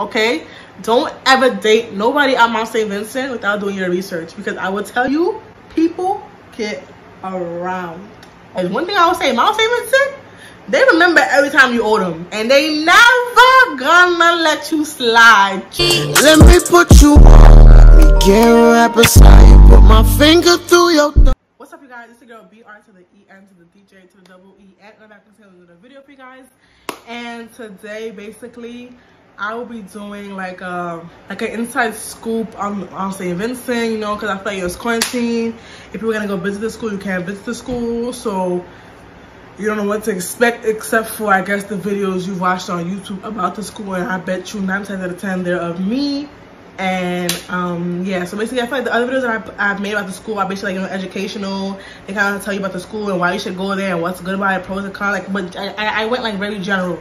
okay? Don't ever date nobody at Mount St. Vincent without doing your research, because I will tell you, people get around. And one thing I will say, Mount St. Vincent, they remember every time you owe them, and they never gonna let you slide. Let me put you on, let me get right beside you, put my finger through your thumb. What's up, you guys? It's the girl BR to the EN to the DJ to the double E, and I'm back with another video for you guys. And today, basically, I will be doing like an inside scoop on St. Vincent, you know, because I feel like it was quarantine. If you were gonna go visit the school, you can't visit the school, so you don't know what to expect, except for, I guess, the videos you've watched on YouTube about the school, and I bet you 9 times out of 10 they're of me. And yeah, so basically I feel like the other videos that I've made about the school are basically, like, you know, educational. They kind of tell you about the school and why you should go there and what's good about it, pros and cons. Like, but I went like very general.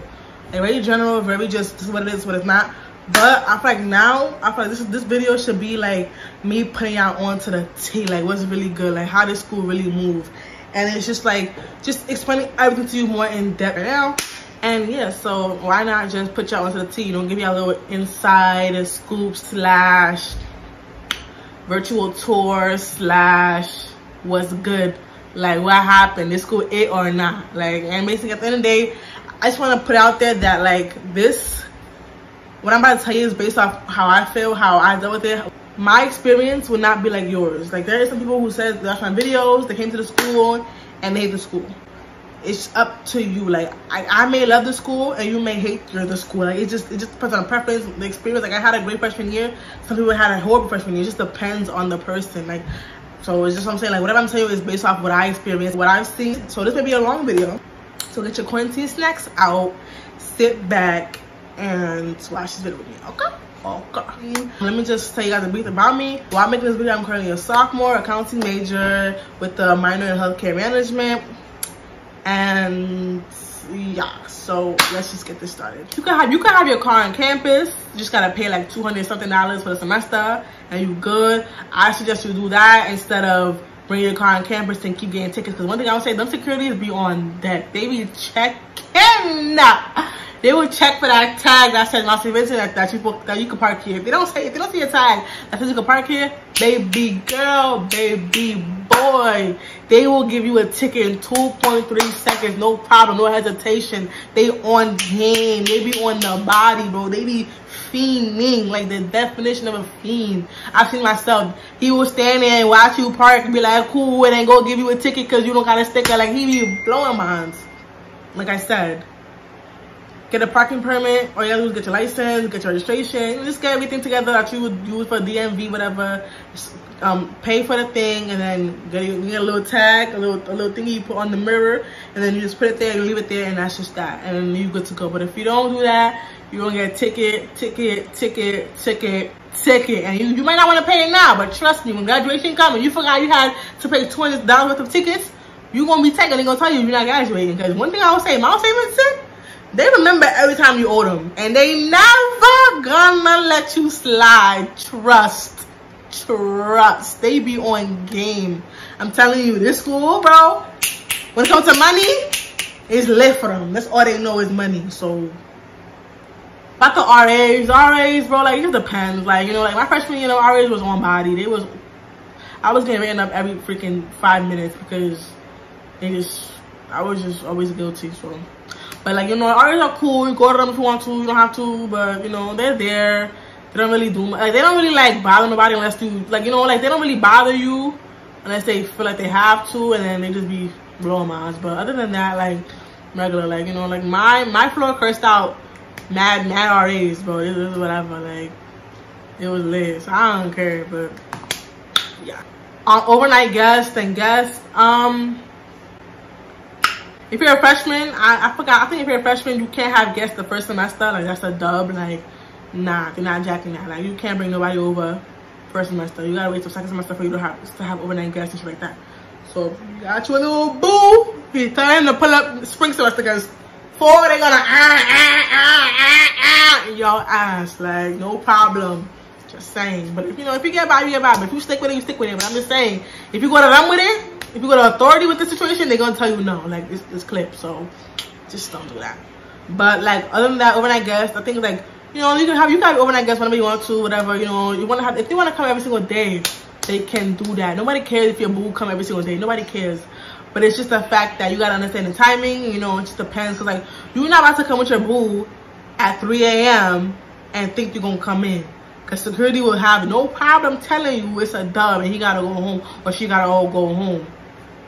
Like, very general, very just this is what it is, what it's not. But I feel like now, I feel like this video should be like me putting out onto the T, like what's really good, like how this school really moves. And it's just like, just explaining everything to you more in depth right now. And yeah, so why not just put y'all onto the T, you know, give y'all a little inside scoop slash virtual tour slash what's good, like what happened, this school it or not. Like, and basically at the end of the day, I just want to put out there that, like, this, what I'm about to tell you is based off how I feel, how I dealt with it. My experience would not be like yours. Like, there are some people who said they watched my videos, they came to the school, and they hate the school. It's up to you. Like, I may love the school, and you may hate the school. Like, it just depends on preference, the experience. Like, I had a great freshman year. Some people had a horrible freshman year. It just depends on the person. Like, so it's just what I'm saying. Like, whatever I'm telling you is based off what I experienced, what I've seen. So this may be a long video. So get your quarantine snacks out, sit back, and watch this video with me, okay? Okay. Let me just tell you guys a bit about me. While I'm making this video, I'm currently a sophomore, accounting major with a minor in healthcare management. And yeah, so let's just get this started. You can have your car on campus. You just gotta pay like $200-something for the semester, and you good. I suggest you do that instead of bring your car on campus and keep getting tickets. Because one thing I would say, them securities be on deck. They be checking up. They will check for that tag that says Mount St. Vincent that you can park here. If they don't say, if they don't see a tag that says you can park here, baby girl, baby boy, they will give you a ticket in 2.3 seconds, no problem, no hesitation. They on game, they be on the body, bro. They be fiending, like the definition of a fiend. I've seen myself. He will stand there and watch you park and be like, cool, and then go give you a ticket because you don't got a sticker. Like, he be blowing minds. Like I said, get a parking permit, or you gotta get your license, get your registration, just get everything together that you would use for DMV, whatever. Just, pay for the thing, and then get a little tag, a little thingy you put on the mirror, and then you just put it there, you leave it there, and that's just that, and you're good to go. But if you don't do that, you're gonna get a ticket, and you might not want to pay it now, but trust me, when graduation comes and you forgot you had to pay $20 worth of tickets, you're gonna be taking. They're gonna tell you you're not graduating. Because one thing I would say, Mount St. Vincent, they remember every time you owe them, and they never gonna let you slide. Trust. They be on game. I'm telling you, this school, bro, when it comes to money, it's lit for them. That's all they know is money. So about the RAs, bro, like, it depends. Like, you know, like my freshman year, the RAs was on body. I was getting written up every freaking 5 minutes because I was just always guilty. So, but, like, you know, RAs are cool. You go to them if you want to. You don't have to. But, you know, they're there. They don't really do much. Like, they don't really, like, bother nobody unless you, like, you know, like, they don't really bother you unless they feel like they have to. And then they just be blowing my eyes. But other than that, like, regular, like, you know, like, my floor cursed out mad RAs, bro. It was whatever. Like, it was lit. So I don't care. But, yeah. On overnight guests and guests, if you're a freshman, I forgot. I think if you're a freshman, you can't have guests the first semester. Like, that's a dub. Like, nah, they're not jacking that. Like, you can't bring nobody over first semester. You gotta wait till second semester for you to have overnight guests and shit like that. So, got you a little boo. It's time to pull up spring semester, because four, they're gonna in your ass. Like, no problem. Just saying. But if you know, if you get by, you get by. But if you stick with it, you stick with it. But I'm just saying, if you go to run with it, if you go to authority with this situation, they're gonna tell you no. Like, it's clip, so just don't do that. But, like, other than that, overnight guests, I think, like, You know, you can have overnight guests whenever you want to, whatever, you know. You want to have, if they want to come every single day, they can do that. Nobody cares if your boo come every single day. Nobody cares. But it's just the fact that you got to understand the timing, you know. It just depends. Because, like, you're not about to come with your boo at 3 a.m. and think you're going to come in. Because security will have no problem telling you it's a dub and he got to go home or she got to all go home.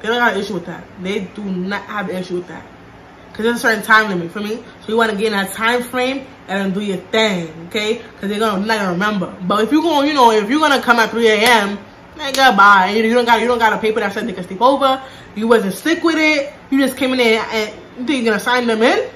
They don't have an issue with that. They do not have an issue with that. Because there's a certain time limit for me. So you want to get in that time frame and then do your thing, okay? Because they're not going to remember. But if you're going, you know, if you're going to come at 3 a.m., man, goodbye. You don't got a paper that said they can sleep over. You wasn't sick with it. You just came in there and you're going to sign them in?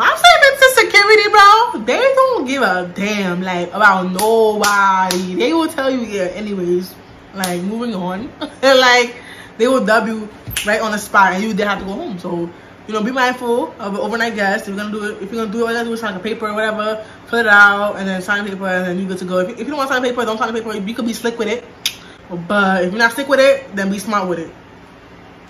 I'm saying it's the security, bro. They don't give a damn, like, about nobody. They will tell you, yeah, anyways. Like, moving on. Like, they will dub you right on the spot and you then have to go home. So, you know, be mindful of an overnight guest. If you're gonna do it, all you gotta do is sign a paper or whatever, fill it out, and then sign the paper, and then you're good to go. If you don't want to sign the paper, don't sign the paper. You could be slick with it, but if you're not slick with it, then be smart with it.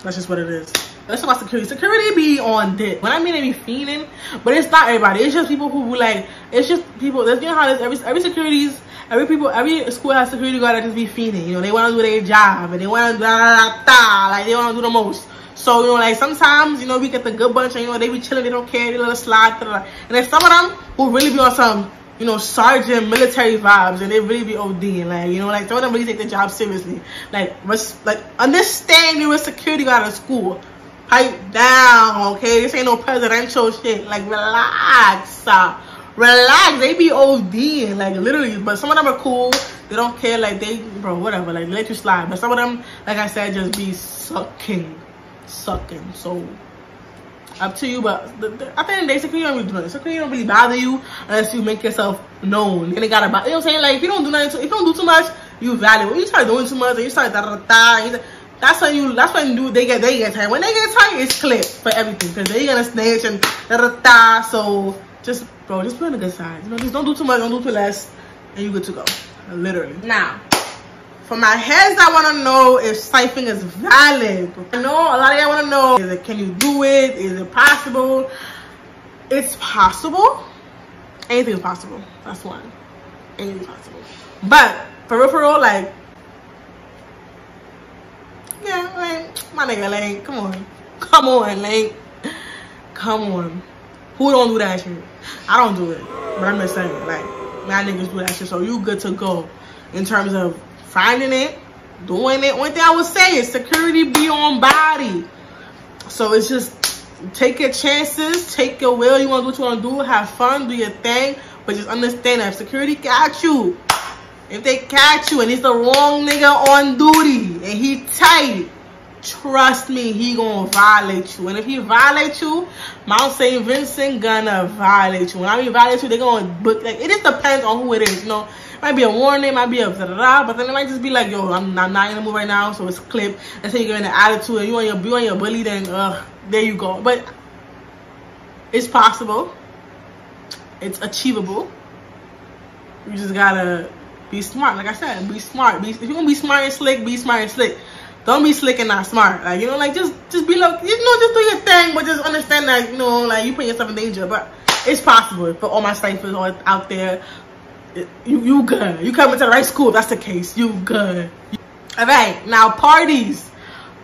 That's just what it is. Let's talk about security. Security be on dick. When I mean, they be fiending, but it's not everybody. It's just people who like. It's just people. That's, you know how it is. Every school has security guard that just be fiending. You know, they wanna do their job and they wanna like they wanna do the most. So, you know, like, sometimes, you know, we get the good bunch, and, you know, they be chilling, they don't care, they let us slide, and then some of them will really be on some, you know, sergeant military vibes, and they really be ODing, like, you know, like, some of them really take their job seriously. Like, understand you're a security guard at school. Pipe down, okay? This ain't no presidential shit. Like, relax, relax. They be ODing, like, literally, but some of them are cool. They don't care, like, they, bro, whatever, like, let you slide. But some of them, like I said, just be sucking. So up to you, but I think the day security don't really do nothing. Security don't really bother you unless you make yourself known. Then it gotta bother you, know what I'm saying? Like, if you don't do nothing, if you don't do too much, you valuable. When you start doing too much and you start that's when they get tired. When they get tired, it's clipped for everything because they're gonna snitch and so just, bro, just be on the good side. You know, just don't do too much, don't do too less, and you good to go. Literally. Now, for my heads, I want to know if siphoning is valid. I know a lot of y'all want to know, is it, can you do it? Is it possible? It's possible. Anything is possible. That's one. Anything is possible. But peripheral, like, yeah, like, my nigga, like, come on. Who don't do that shit? I don't do it. But I'm just saying, like, my niggas do that shit. So you good to go in terms of finding it, doing it. One thing I would say is security be on body. So it's just take your chances, take your will. You want to do what you want to do, have fun, do your thing. But just understand that if security catch you, if they catch you and it's the wrong nigga on duty and he tight, trust me, he gonna violate you. And if he violate you, Mount St. Vincent gonna violate you. When I mean violate you, they gonna book. Like, it just depends on who it is, you know. Might be a warning, might be a da-da-da, but then it might just be like, yo, I'm not in the mood right now, so it's clipped. Let's say you're in an attitude and you on your bully, then there you go. But it's possible. It's achievable. You just gotta be smart. Like I said, be smart. If you're gonna be smart and slick, be smart and slick. Don't be slick and not smart. Like, you know, like, just be like, you know, just do your thing, but just understand that, you know, like, you put yourself in danger. But it's possible for all my snipers out there. You good. You coming to the right school if that's the case. You good. Alright, now parties.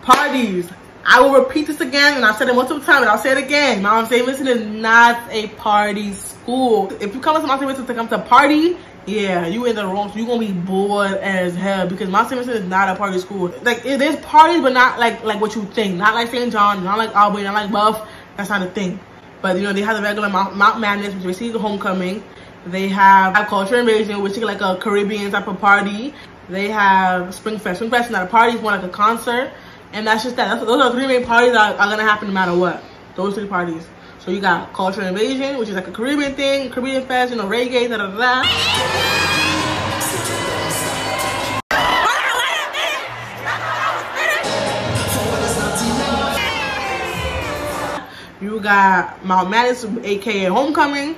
Parties. I will repeat this again, and I've said it multiple times, and I'll say it again. Mount St. Vincent is not a party school. If you come to Mount St. Vincent to come to a party, yeah, you in the wrong. You're going to be bored as hell because Mount St. Vincent is not a party school. Like, there's parties, but not like what you think. Not like Saint John, not like Albany, not like Buff. That's not a thing. But, you know, they have the regular Mount Madness, which we see the homecoming. They have Culture Invasion, which is like a Caribbean type of party. They have Spring Fest. Spring Fest is not a party, it's more like a concert. And that's just that. Those are three main parties that are going to happen no matter what. Those three parties. So you got Culture Invasion, which is like a Caribbean thing, Caribbean Fest, you know, reggae, da da da. You got Mount Madness, aka Homecoming.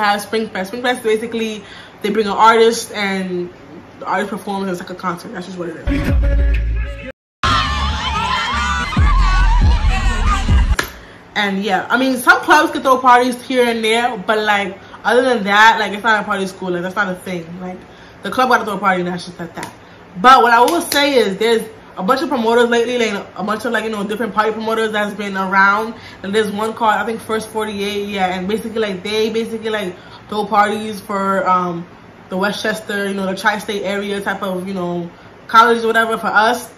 have Spring Fest. Spring Fest, basically, they bring an artist and the artist performs, and it's like a concert. That's just what it is. And yeah, I mean, some clubs could throw parties here and there, but like, other than that, like, it's not a party school. Like, that's not a thing. Like, the club got to throw a party, and that's just like that. But what I will say is there's a bunch of promoters lately, like a bunch of, like, you know, different party promoters that's been around. And there's one called, I think, First 48, yeah. And basically, like, they basically, like, throw parties for the Westchester, you know, the tri-state area type of, you know, colleges or whatever for us.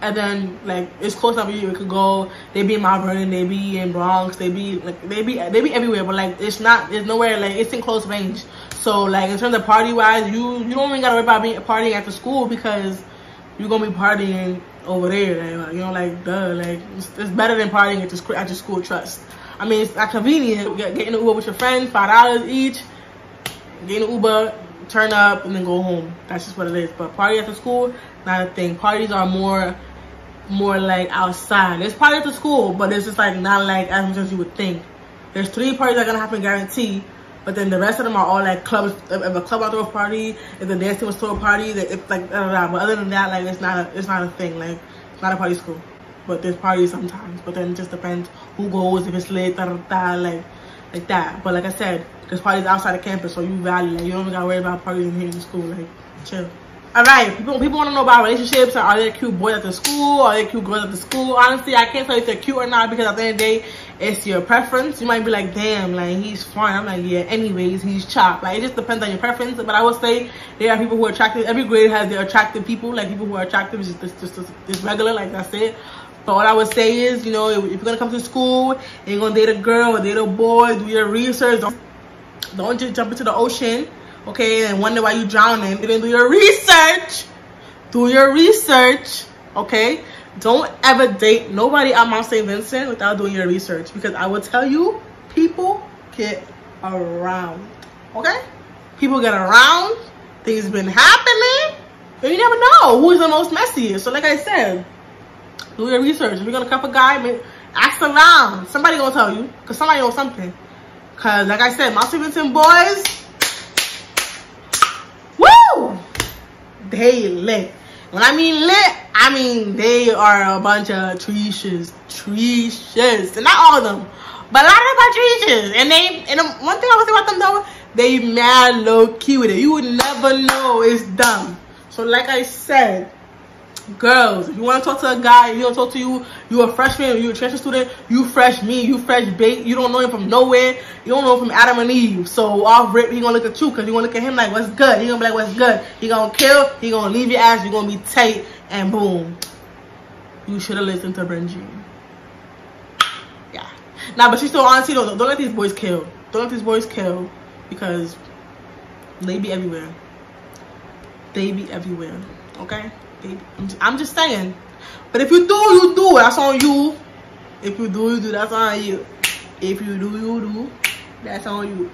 And then, like, it's close enough for you could go. They be in Mount Vernon, they be in Bronx, they be like, they be everywhere. But like, it's not, it's nowhere, like, it's in close range. So like, in terms of party wise, you don't even gotta worry about partying after school because you're gonna be partying over there. Like, you know, like, duh, like, it's better than partying at your school. Trust. I mean, it's not convenient. Getting an Uber with your friends, $5 each. Getting an Uber, turn up, and then go home. That's just what it is. But party after school, not a thing. Parties are more like outside. There's parties after school, but it's just like not like as much as you would think. There's 3 parties that are gonna happen, guarantee, but then the rest of them are all like clubs. If a club will throw a party, if the dance team will throw a party, it's like blah, blah, blah. But other than that, like, it's not a thing. Like, it's not a party school, but there's parties sometimes. But then it just depends who goes, if it's late, da, da, da, like that. But like I said, there's parties outside of campus, so you value. Like, you don't even gotta worry about parties in here in school. Like, chill. Alright, people want to know about relationships. Are there cute boys at the school? Are there cute girls at the school? Honestly, I can't tell if they're cute or not because at the end of the day, it's your preference. You might be like, damn, like, he's fine. I'm like, yeah, anyways, he's chopped. Like, it just depends on your preference. But I will say there are people who are attractive. Every grade has their attractive people. Like, people who are attractive is just regular. Like, that's it. But what I would say is, you know, if you're going to come to school, you're going to date a girl or date a boy, do your research. Don't just jump into the ocean. Okay, and wonder why you drowning. You didn't do your research. Do your research. Okay, don't ever date nobody at Mount St. Vincent without doing your research, because I will tell you, people get around. Okay, people get around. Things been happening, and you never know who is the most messy. So, like I said, do your research. If you're gonna cuff a guy, maybe ask around. Somebody gonna tell you, cause somebody knows something. Cause like I said, Mount St. Vincent boys, they lit. When I mean lit, I mean they are a bunch of treacherous, and not all of them, but a lot of them are treacherous. And one thing I would say about them though, they mad low key with it. You would never know it's dumb. So like I said, girls, if you want to talk to a guy, if he don't talk to you, you're a freshman, you're a transfer student, you fresh meat, you fresh bait, you don't know him from nowhere, you don't know him from Adam and Eve. So off rip, he gonna look at you, cause you gonna look at him like, what's good? He gonna be like, what's good? He gonna kill, he gonna leave your ass, you gonna be tight, and boom. You should have listened to Benji. Yeah. Nah, but she's still, honestly, don't let these boys kill. Don't let these boys kill, because they be everywhere. They be everywhere, okay? I'm just saying, but if you do, you do. That's on you. If you do, you do. That's on you. If you do, you do. That's on you.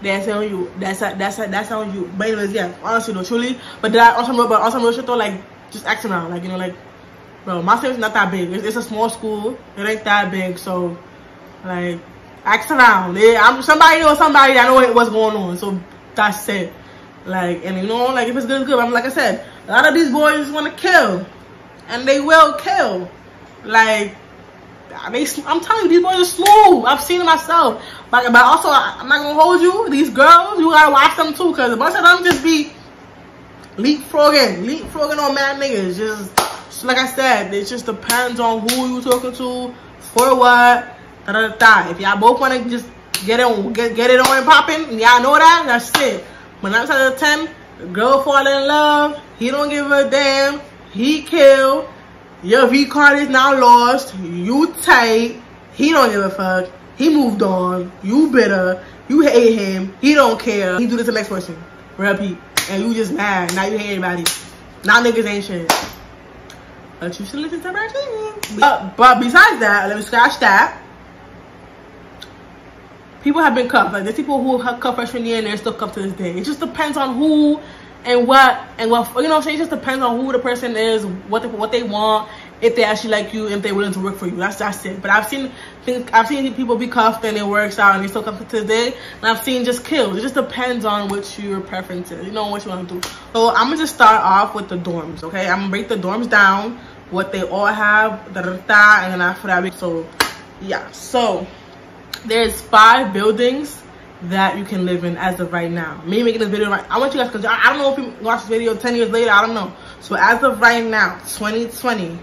That's on you. That's on you. But anyways, yeah. Honestly, though, truly. But that on some real shit though, like, just acting out, like, you know, like, bro, my school is not that big. It's a small school. It ain't that big, so like, act around. Yeah, I'm somebody or somebody that know what's going on. So that's it. Like, and you know, like, if it's good, it's good. I'm like I said, a lot of these boys want to kill, and they will kill. Like, I'm telling you, these boys are smooth. I've seen it myself. But also, I'm not going to hold you. These girls, you got to watch them too, because a bunch of them just be leapfrogging on mad niggas. Just like I said, it just depends on who you talking to, for what, da-da-da-da. If y'all both want to just get it on and popping, and y'all know that, that's it. But 9 out of 10, the girl fall in love, he don't give a damn, he kill, your V card is now lost, you tight, he don't give a fuck, he moved on, you bitter, you hate him, he don't care, he do this to the next person, repeat, and you just mad, now you hate everybody, now niggas ain't shit. But you should listen to my opinion. But besides that, let me scratch that. People have been cuffed. Like, there's people who have cuffed freshman year and they're still cuffed to this day. It just depends on who and what, you know what I'm saying? It just depends on who the person is, what they want, if they actually like you, if they're willing to work for you. That's it. But I've seen I've seen people be cuffed and it works out and they still come today, and I've seen just kills. It just depends on what your preference is, you know, what you want to do. So I'm gonna just start off with the dorms, okay? I'm gonna break the dorms down, what they all have, and then after that, so yeah. So there's 5 buildings that you can live in as of right now. Me making this video, I want you guys, because I don't know if you watch this video 10 years later, I don't know. So as of right now, 2020,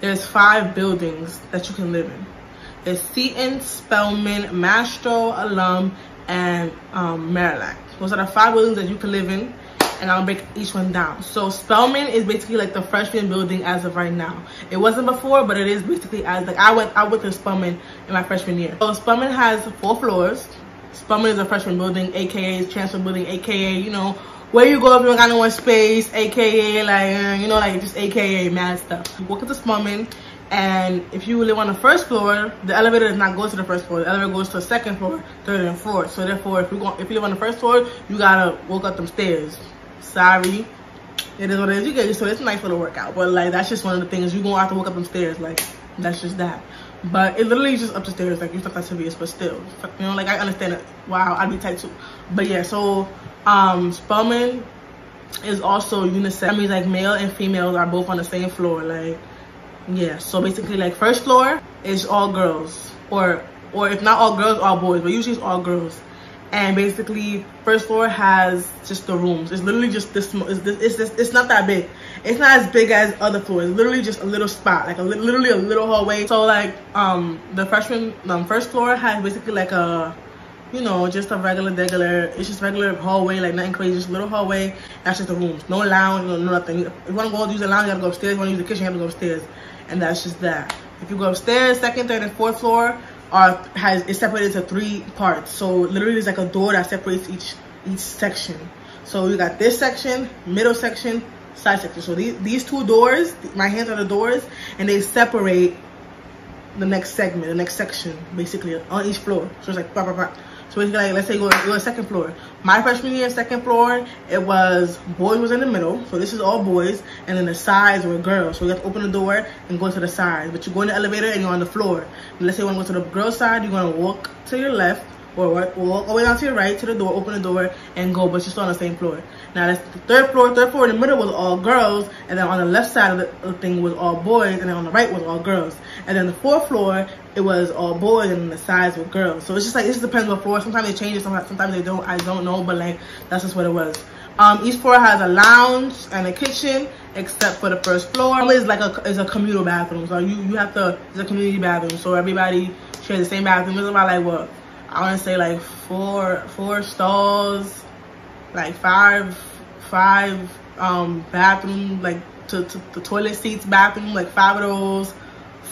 there's 5 buildings that you can live in. There's CN, Spelman, Mastro, Alum, and Marillac. Those are the 5 buildings that you can live in, and I'll break each one down. So Spelman is basically like the freshman building as of right now. It wasn't before, but it is basically as like I went to Spelman in my freshman year. So Spelman has 4 floors. Spelman is a freshman building, aka transfer building, aka, you know, where you go if you don't got no more space, aka like, you know, like just aka mad stuff. You walk into Spelman, and if you live on the first floor, the elevator does not go to the first floor. The elevator goes to the second floor, third, and fourth. So therefore, if you live on the first floor, you gotta walk up them stairs. Sorry, it is what it is. You get used to it. It's a nice little workout, but like that's just one of the things. You're gonna have to walk up them stairs. Like that's just that. But it literally is just up the stairs. Like you thought that's serious, but still, you know, like I understand it. Wow, I'd be tight too. But yeah, so Spelman is also unisex. That means like male and females are both on the same floor. Like yeah, so basically like first floor is all girls, or if not all girls, all boys, but usually it's all girls. And basically, first floor has just the rooms. It's literally just this. It's not that big. It's not as big as other floors. It's literally just a little spot, like literally a little hallway. So like the freshman first floor has basically like a, you know, just a regular. It's just regular hallway, like nothing crazy. Just a little hallway. That's just the rooms. No lounge, no nothing. If you wanna go use the lounge, you gotta go upstairs. If you wanna use the kitchen, you have to go upstairs. And that's just that. If you go upstairs, second, third, and fourth floor is separated to 3 parts. So literally it's like a door that separates each section. So you got this section, middle section, side section. So these 2 doors, my hands are the doors, and they separate the next segment, the next section, basically on each floor. So it's like blah, blah, blah. So basically like, let's say you go to the second floor. My freshman year, second floor, it was boys was in the middle. So this is all boys, and then the sides were girls. So you have to open the door and go to the side. But you go in the elevator and you're on the floor. And let's say you want to go to the girls' side, you're gonna walk to your left or walk all the way down to your right to the door, open the door and go, but you're still on the same floor. Now that's the third floor. Third floor in the middle was all girls, and then on the left side of the thing was all boys, and then on the right was all girls. And then the fourth floor, it was all boys, and the sides were girls. So it's just like, it just depends on the floor. Sometimes they change it, sometimes they don't, I don't know, but like, that's just what it was. Each floor has a lounge and a kitchen, except for the first floor. It's like a communal bathroom, so you have to, it's a community bathroom, so everybody shares the same bathroom. It's about like what? I want to say like four stalls, like five bathroom, like to the toilet seats bathroom, like 5 of those,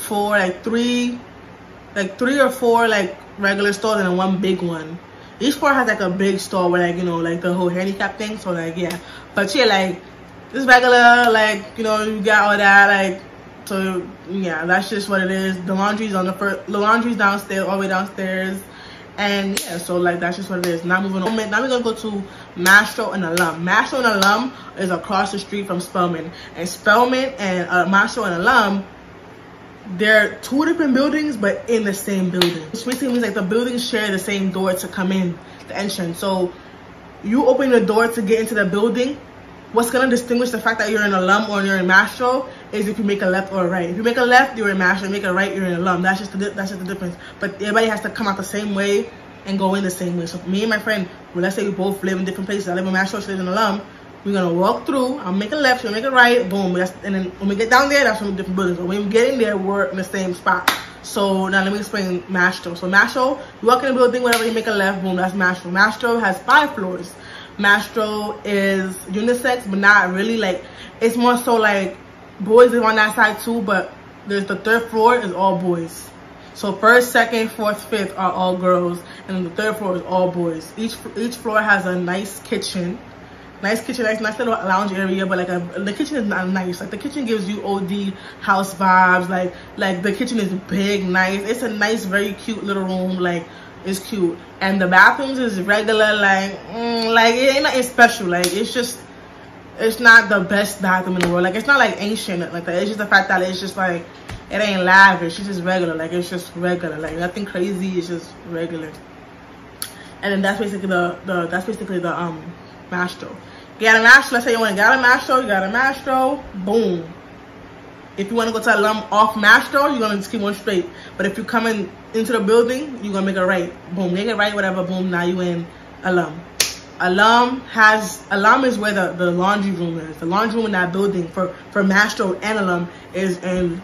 4 like 3 or 4 like regular stalls, and then 1 big one. Each floor has like a big stall where like, you know, like the whole handicap thing. So like yeah, but yeah, like this regular, like, you know, you got all that, like, so yeah, that's just what it is. The laundry's on the first, the laundry's downstairs, all the way downstairs. And yeah, so like that's just what it is. Now moving on, now we're gonna go to Mastro and Alum. Mastro and Alum is across the street from Spelman, and Spelman and Mastro and Alum, they're 2 different buildings but in the same building, which basically means like the buildings share the same door to come in, the entrance. So you open the door to get into the building. What's gonna distinguish the fact that you're in Alum or you're in Mastro is if you make a left or a right. If you make a left, you're in Mastro. If you make a right, you're in Alum. That's just the difference. But everybody has to come out the same way and go in the same way. So me and my friend, well, let's say we both live in different places. I live in Mastro, she lives in Alum. We're gonna walk through. I'll make a left, she'll make a right. Boom. And then when we get down there, that's from different buildings. But when we get in there, we're in the same spot. So now let me explain Mastro. So Mastro, you walk in the building, whenever you make a left, boom, that's Mastro. Mastro has 5 floors. Mastro is unisex, but not really. Like it's more so like boys live on that side too, but there's the third floor is all boys. So first, second, fourth, fifth are all girls, and then the third floor is all boys. Each floor has a nice kitchen, nice little lounge area. But like the kitchen is not nice. Like the kitchen gives you OD house vibes. Like the kitchen is big, nice. It's a nice, very cute little room. Like it's cute. And the bathrooms is regular, like it ain't nothing special. Like it's just, it's not the best bathroom in the world. Like it's not like ancient like that. It's just the fact that it's just like, It ain't lavish, it's just regular. Like, it's just regular, like nothing crazy, it's just regular. And then that's basically the Mastro. You got a Mastro, let's say you want to get a Mastro, you got a Mastro, boom. If you want to go to Alum off Mastro, you're going to just keep one straight. But if you come in, into the building, you're going to make a right. Boom, make a right, whatever, boom, now you in Alum. Alum is where the laundry room is. The laundry room in that building for Mastro and Alum is in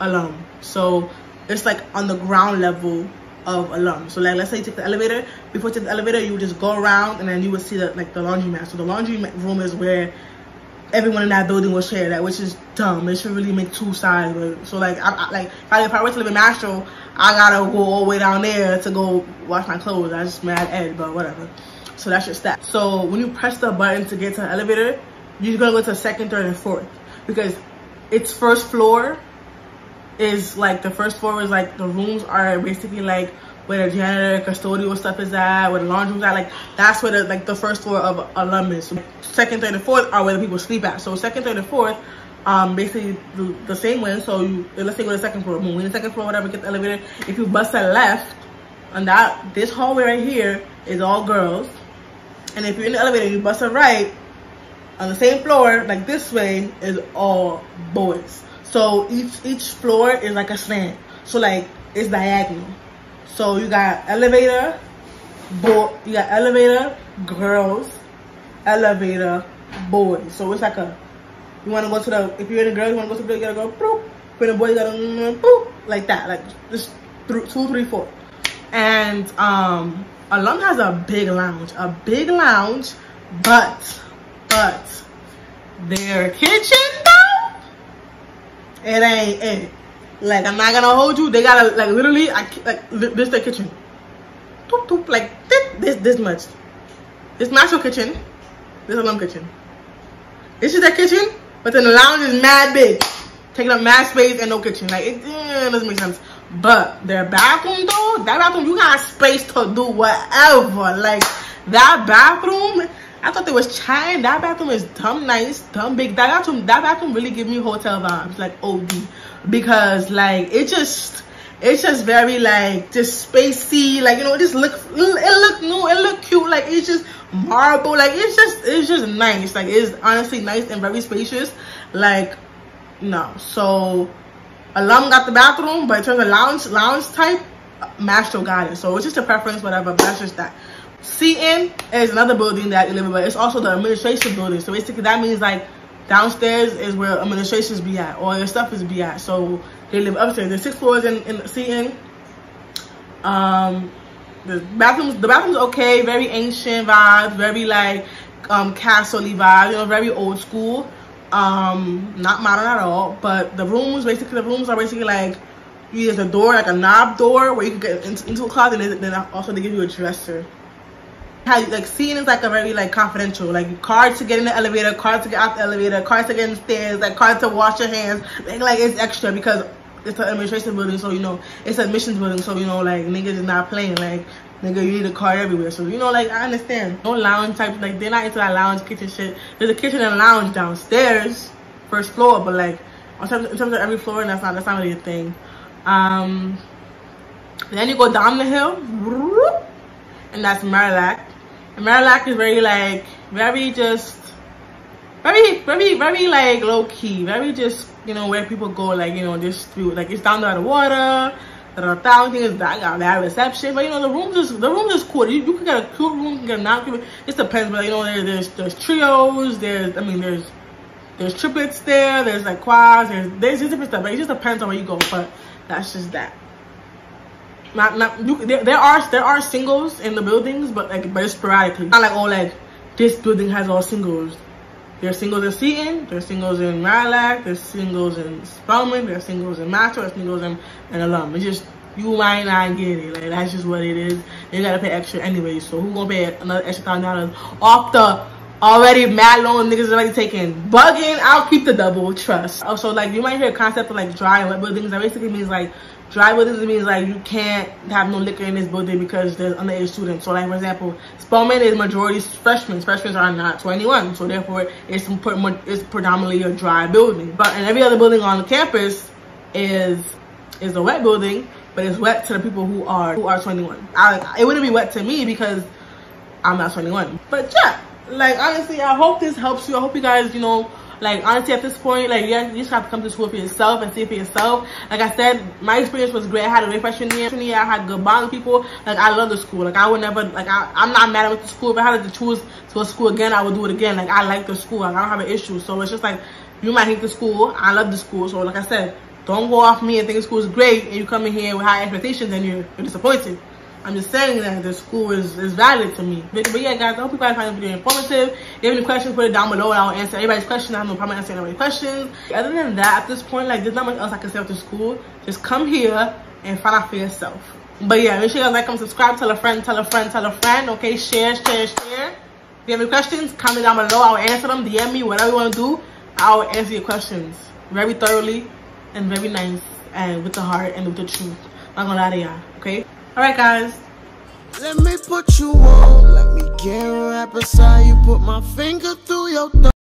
Alum. So it's like on the ground level of Alum. So like, let's say you take the elevator. Before you take the elevator, you would just go around and then you would see the laundromat. So the laundry room is where everyone in that building will share that, which is dumb. It should really make two sides. Right? So like, if I were to live in Mastro, I gotta go all the way down there to go wash my clothes. I just mad Ed, but whatever. So that's your stat. So when you press the button to get to the elevator, you're gonna go to second, third, and fourth, because its first floor is like, the first floor is like, the rooms are basically like where the janitor, custodial stuff is at, where the laundry room's at. Like, that's where the first floor of Alum is. So second, third, and fourth are where the people sleep at. So second, third, and fourth, basically the same way. So you, let's say go to the second floor. When the second floor, whatever, get the elevator. If you bust a left, and this hallway right here is all girls. And if you're in the elevator, you bust a right, on the same floor, like this way, is all boys. So each floor is like a slant. So like, it's diagonal. So you got elevator, girls, elevator, boys. So it's like a, you want to go to the, if you're in a girl, you want to go to the, you gotta go, boop. If you're in a boy, you gotta, boop, like that. Like, just two, three, four. And Alum has a big lounge, but their kitchen, though, it ain't it. Like, I'm not gonna hold you. They gotta, like, literally, this their kitchen. Toop, toop, like, this much. This Mastro kitchen, this Alum kitchen. This is their kitchen, but then the lounge is mad big. Taking up mad space and no kitchen. Like, it doesn't make sense. But their bathroom, though, that bathroom, you got space to do whatever. Like, that bathroom, I thought they was chatting. That bathroom is dumb nice, dumb big. That bathroom really give me hotel vibes, like OD. Because like, it's just very like, just spacey, like, you know, it look new, it look cute, like, it's just marble, like, it's just nice, like, it's honestly nice and very spacious, like, no. So Alum got the bathroom, but in terms of lounge type, Mastro got it. So it's just a preference, whatever, but that's just that. CN is another building that you live in, but it's also the administration building. So basically that means like, downstairs is where administrations be at, or their stuff is be at. So they live upstairs. There's 6 floors in CN. The bathrooms okay, very ancient vibes, very like castle-y vibes, you know, very old school. Not modern at all. But the rooms are basically like, there's a door, like a knob door, where you can get into a closet, and then also they give you a dresser. Like, CN is like a very like confidential, like, cards to get in the elevator, cards to get out the elevator, cards to get in the stairs, like cards to wash your hands, like it's extra because it's an administration building, so you know, it's an admissions building, so you know, like, niggas is not playing, like, nigga, you need a card everywhere, so you know, like, I understand. No lounge type, like, they're not into that lounge kitchen shit. There's a kitchen and a lounge downstairs, first floor, but like, in terms of every floor, and that's not really a thing. Then you go down the hill, and that's Marillac. And Marillac is very like, very like low key, very just, you know, where people go, like, you know, just through, like, it's down by the water, the town thing is that reception, but you know, the rooms is cool. You can get a cute room, you can get a non-cute. It depends, but you know, there's trios, there's triplets there, there's like quads, there's different stuff, but it just depends on where you go. But that's just that. There are singles in the buildings, but like, but it's sporadically. Not like, oh, like, this building has all singles. There's singles in Seton, there's singles in Marillac, there's singles in Spelman, there's singles in Mastro, there's singles in Alum. It's just, you might not get it. Like, that's just what it is. You gotta pay extra anyway, so who gonna pay another extra $1,000 off the already mad loan niggas already taking? Bugging, I'll keep the double, trust. Also, like, you might hear a concept of like dry and wet buildings. That basically means like, dry buildings means like, you can't have no liquor in this building because there's underage students. So like, for example, Spelman is majority freshmen. Freshmen are not 21, so therefore it's predominantly a dry building. But in every other building on campus, is a wet building, but it's wet to the people who are 21. It wouldn't be wet to me because I'm not 21. But yeah, like honestly, I hope this helps you. I hope you guys, you know, like honestly at this point, like yeah, you just have to come to school for yourself and see it for yourself. Like I said, my experience was great. I had a great freshman year. I had good bond with people. Like I love the school. Like I would never, like I'm not mad at the school. If I had to choose to go to school again, I would do it again. Like I like the school. Like, I don't have an issue. So it's just like, you might hate the school. I love the school. So like I said, don't go off me and think school is great and you come in here with high expectations and you're disappointed. I'm just saying that the school is valid to me. But yeah, guys, I hope you guys find this video informative. If you have any questions, put it down below and I'll answer everybody's questions. I have no problem answering everybody's questions. Other than that, at this point, like, there's not much else I can say after school. Just come here and find out for yourself. But yeah, make sure you guys like, comment, subscribe, tell a friend, tell a friend, tell a friend. Okay, share, share, share. If you have any questions, comment down below. I'll answer them. DM me, whatever you want to do. I'll answer your questions very thoroughly and very nice and with the heart and with the truth. I'm not gonna lie to y'all, okay? All right, guys. Let me put you on. Let me get right beside you. Put my finger through your thumb.